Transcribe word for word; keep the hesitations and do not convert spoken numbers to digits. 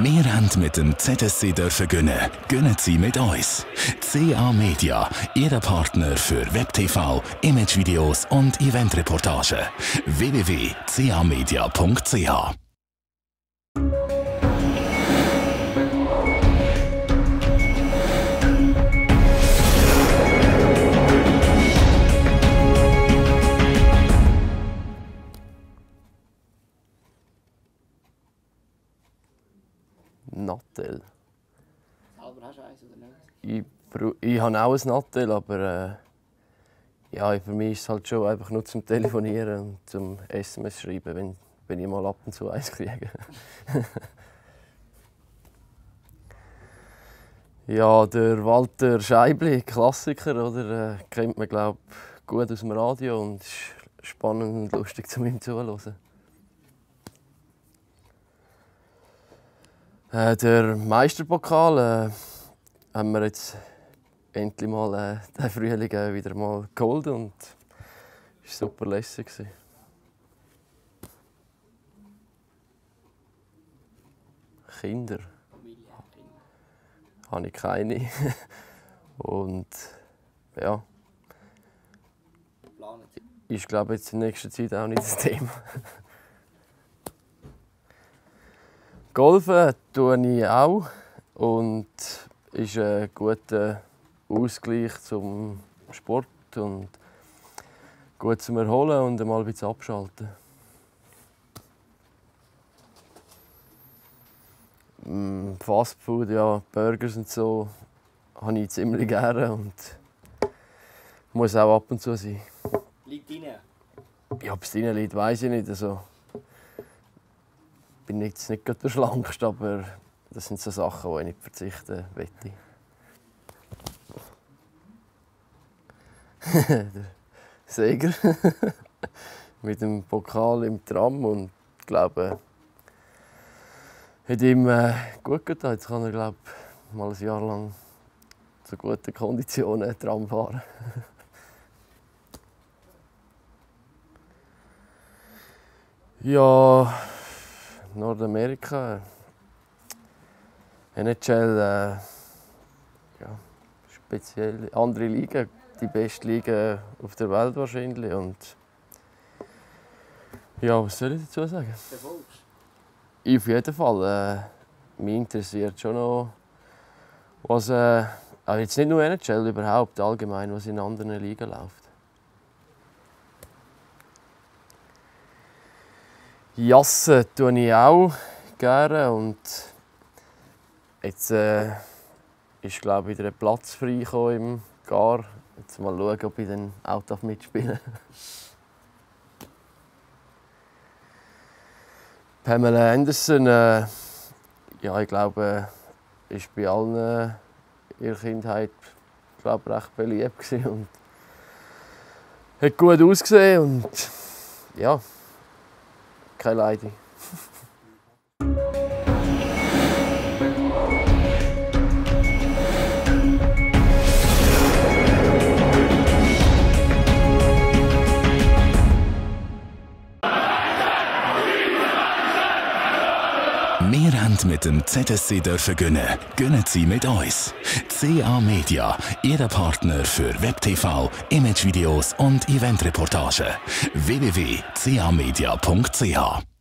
Wir haben mit dem Z S C dürfen gönnen. Gönnen Sie mit uns. C A Media, Ihr Partner für Web T V, Imagevideos und Eventreportagen. w w w punkt c a media punkt c h Nattel. Selber hast du eins oder nicht? Ich, ich habe auch ein Nattel, aber äh, ja, für mich ist es halt schon einfach nur zum Telefonieren und zum S M S schreiben, wenn, wenn ich mal ab und zu eins kriege. Ja, der Walter Scheibli, Klassiker, oder? Äh, kennt man, glaube ich, gut aus dem Radio und ist spannend und lustig zu meinem Zuhören. Äh, der Meisterpokal äh, haben wir jetzt endlich mal äh, den Frühling äh, wieder mal geholt und es war super lässig. Kinder habe ich keine. Und ja, ist, glaube ich, jetzt in nächster Zeit auch nicht das Thema. Golfen tue ich auch und ist ein guter Ausgleich zum Sport und gut zum Erholen und mal ein bisschen abschalten. Fastfood, ja, Burgers und so, habe ich ziemlich gerne und muss auch ab und zu sein. Liegt drin? Ja, ob es drin liegt, weiss ich nicht. Also, ich bin jetzt nicht gerade der Schlankste, aber das sind so Sachen, die ich nicht verzichten möchte. Der Seger mit dem Pokal im Tram und ich glaube, hat ihm äh, gut getan. Jetzt kann er, glaube ich, mal ein Jahr lang zu guten Konditionen Tram fahren. Ja. Nordamerika, N H L, äh, ja, speziell andere Liga, die beste Liga auf der Welt wahrscheinlich. Und ja, was soll ich dazu sagen? Auf jeden Fall, äh, mich interessiert schon noch, was äh, also jetzt nicht nur N H L, überhaupt allgemein, was in anderen Ligen läuft. Jassen tue ich auch gerne und jetzt äh, ist, glaube ich, wieder ein Platz frei im G A R. Jetzt mal schauen, ob ich dann auch mitspielen darf. Pamela Anderson, äh, ja, ich glaube, ist bei allen äh, ihrer Kindheit, glaube, recht beliebt und hat gut ausgesehen und ja. Keine Leidung. Wir haben mit dem Z S C dürfen gönnen. Gönnen Sie mit uns. C A Media, Ihr Partner für Web T V, Imagevideos und Eventreportagen. w w w punkt c a media punkt c h